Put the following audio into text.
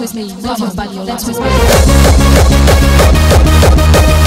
with me, move your body, dance with me.